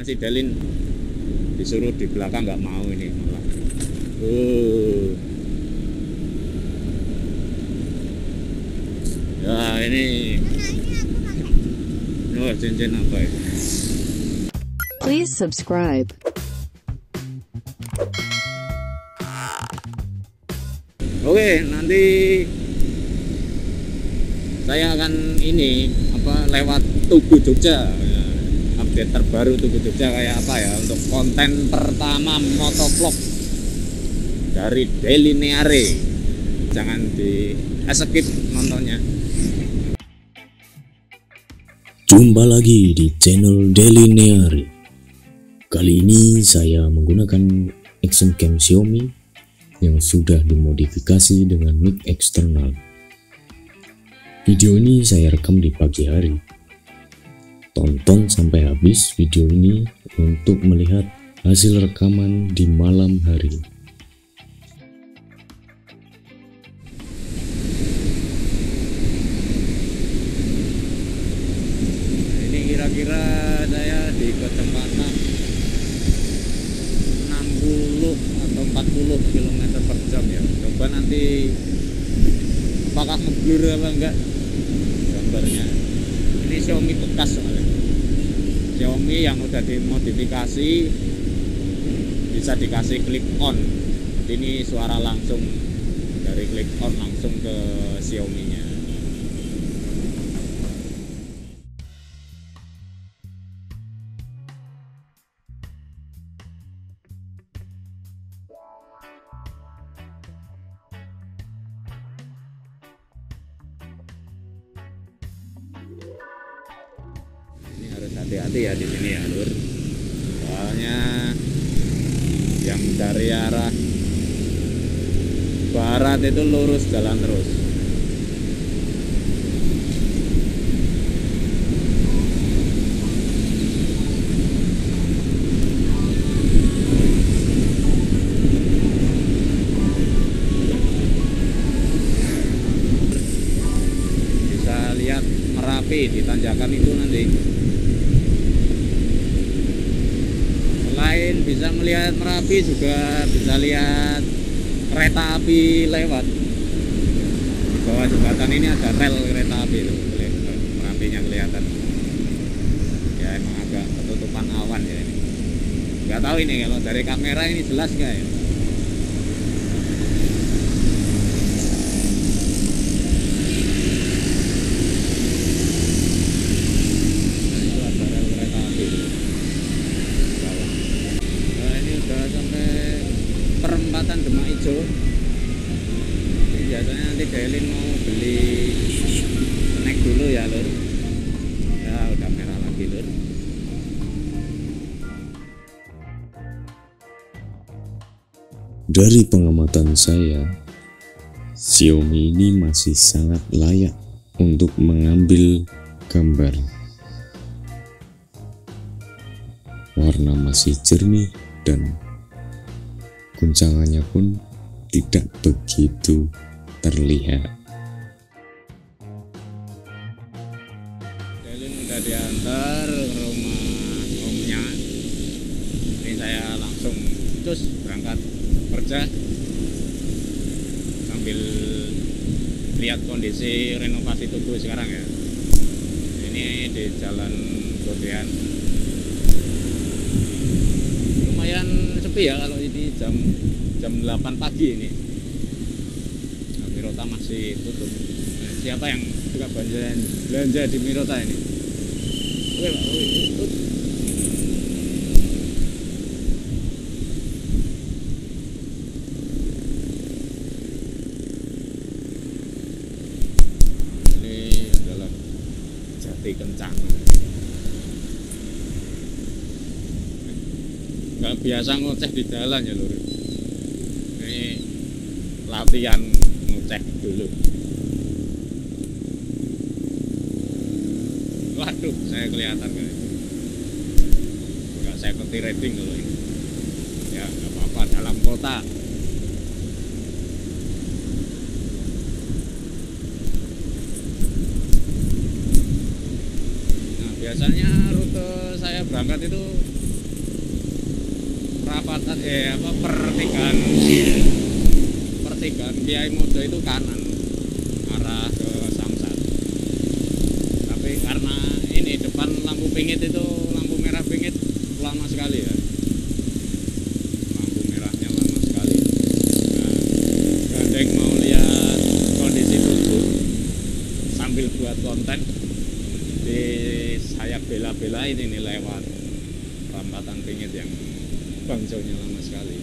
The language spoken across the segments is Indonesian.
Mana sih Delin? Disuruh di belakang nggak mau ini malah. Ya ini. Oh, cincin apa ya? Please subscribe. Oke, nanti saya akan ini lewat Tugu Jogja, update terbaru Tugu Jogja kayak apa ya, untuk konten pertama motovlog dari Delineare. Jangan di skip nontonnya. Jumpa lagi di channel Delineare. Kali ini saya menggunakan action cam Xiaomi yang sudah dimodifikasi dengan mic eksternal. Video ini saya rekam di pagi hari. Tonton sampai habis video ini untuk melihat hasil rekaman di malam hari. Ini kira-kira saya di kecepatan 60 atau 40 km per jam ya. Coba nanti apakah ngeblur apa enggak gambarnya. Ini Xiaomi bekas soalnya, Xiaomi yang udah dimodifikasi, bisa dikasih klik on. Ini suara langsung dari klik on langsung ke Xiaomi nya Hati-hati ya di sini ya lur, soalnya yang dari arah barat itu lurus jalan terus. Bisa lihat Merapi di tanjakan itu nanti. Bisa melihat Merapi, juga bisa lihat kereta api lewat. Di bawah jembatan ini ada rel kereta api itu, Merapinya kelihatan. Ya emang agak ketutupan awan ya ini. Nggak tahu ini kalau dari kamera ini jelas nggak ya. Ini biasanya nanti Delin mau beli snack dulu ya lur. Ya udah merah lagi lur. Dari pengamatan saya, Xiaomi ini masih sangat layak untuk mengambil gambar. Warna masih jernih dan guncangannya pun tidak begitu terlihat. Delin udah diantar ke rumah omnya. Ini saya langsung terus berangkat kerja sambil lihat kondisi renovasi Tugu sekarang ya. Ini di Jalan Godean. Lumayan sepi ya kalau ini jam 8 pagi ini. Nah, Mirota masih tutup. Nah, siapa yang suka belanja di Mirota ini? Oke Pak, ini adalah jati kencang. Nggak biasa ngoceh di jalan ya lur. Latihan ngecek dulu. Waduh, saya kelihatan kayak itu. Enggak, saya ganti rating dulu ini. Ya, enggak apa-apa dalam kota. Nah, biasanya rute saya berangkat itu perapatan pertigaan Kyai Mojo itu kanan arah ke Samsat. Tapi karena ini depan lampu pingit itu lampu merah pingit lama sekali ya. Konten di sayap bela-belain ini lewat perempatan pingit yang bangjonya lama sekali.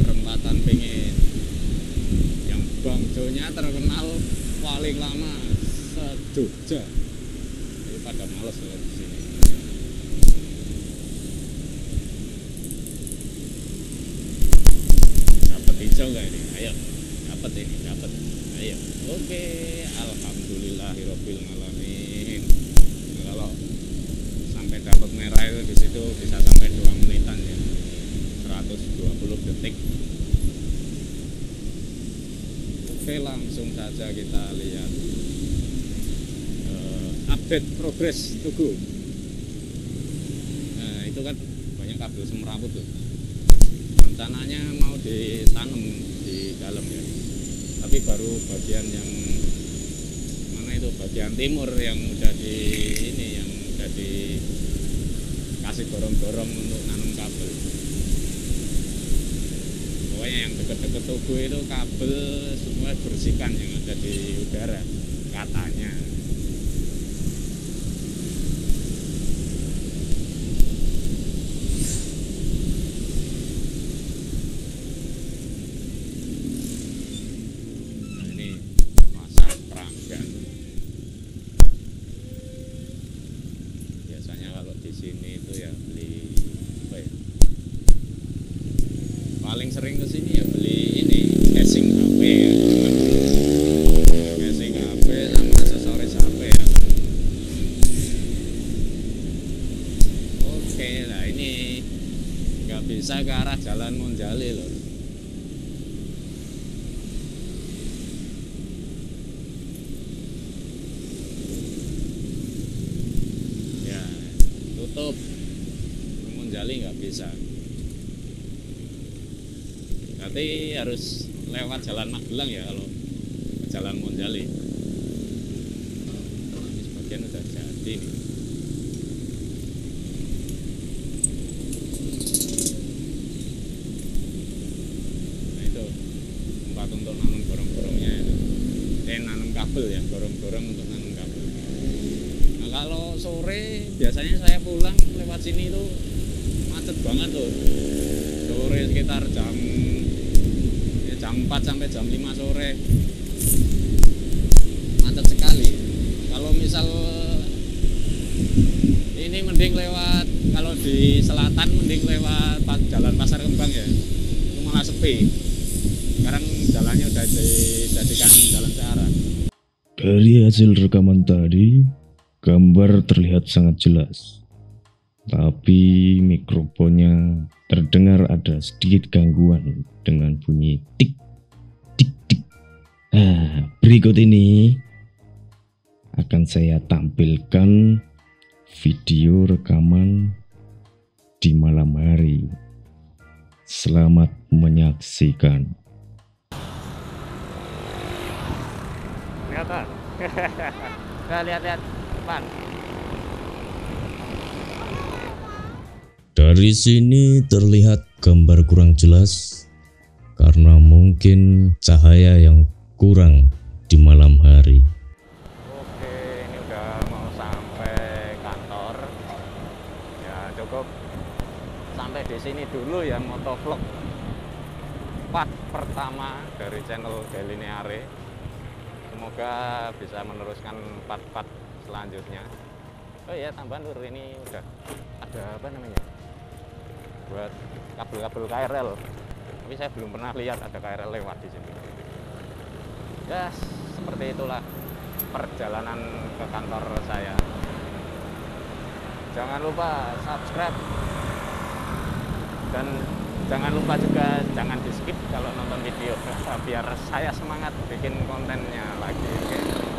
Perempatan Pingit yang bangjonya terkenal paling lama se-Jogja. Jadi pada males loh di sini. Dapat hijau nggak ini? Ayo, dapat ini, dapat. Ayo, oke. Alhamdulillahirobbil alamin. Kalau sampai dapat merah itu di situ bisa sampai 2 menitan ya. 120 detik. Oke, langsung saja kita lihat update progres Tugu. Nah, itu kan banyak kabel semrawut tuh. Rencananya mau ditanam di dalam ya. Tapi baru bagian yang mana itu, bagian timur yang udah di ini, yang udah dikasih gorong-gorong untuk nanam kabel. Yang dekat-dekat Tugu itu kabel semua bersihkan yang ada di udara katanya. Nah, ini pasar Prambanan. Biasanya kalau di sini itu ya beli apa ya? Paling sering ke sini ya beli ini casing HP ya, casing HP sama aksesoris HP ya. Oke, nah ini nggak bisa ke arah Jalan Monjali loh. Ya tutup, Monjali nggak bisa. Nanti harus lewat Jalan Magelang ya kalau ke Jalan Monjali. Ini sebagian udah jadi. Nah itu tempat untuk nanam gorong-gorongnya itu. Nanam kabel ya, gorong-gorong untuk nanam kabel. Nah kalau sore biasanya saya pulang lewat sini itu macet banget tuh. Sore sekitar jam 4 sampai jam 5 sore macet sekali. Kalau misal ini mending lewat, kalau di selatan mending lewat Jalan Pasar Kembang ya, itu malah sepi. Sekarang jalannya udah dijadikan jalan searah. Dari hasil rekaman tadi, gambar terlihat sangat jelas, tapi mikrofonnya terdengar ada sedikit gangguan dengan bunyi tik tik tik. Nah, berikut ini akan saya tampilkan video rekaman di malam hari. Selamat menyaksikan. Kelihatan? Lihat-lihat depan. Dari sini terlihat gambar kurang jelas karena mungkin cahaya yang kurang di malam hari. Oke, ini udah mau sampai kantor. Ya cukup sampai di sini dulu ya motovlog part pertama dari channel Delineare. Semoga bisa meneruskan part-part selanjutnya. Oh iya, tambahan lur, ini udah ada apa namanya buat kabel-kabel KRL, tapi saya belum pernah lihat ada KRL lewat di sini. Ya, seperti itulah perjalanan ke kantor saya. Jangan lupa subscribe dan jangan lupa juga jangan di skip kalau nonton video, biar saya semangat bikin kontennya lagi. Oke.